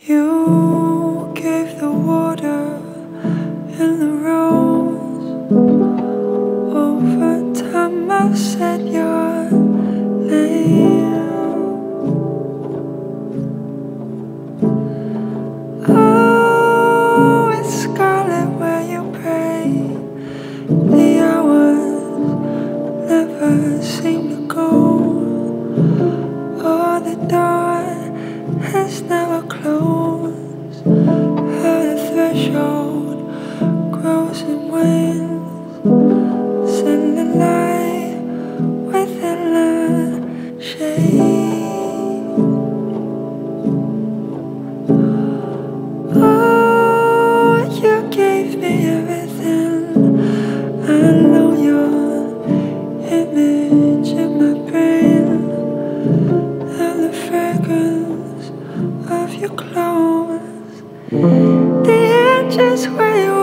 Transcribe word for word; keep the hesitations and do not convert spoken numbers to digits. You gave the water and the rose. Over time I said your name. Oh, it's scarlet where you pray. The hours never seem to go. Oh, the door has never closed. Your clothes, the edges where you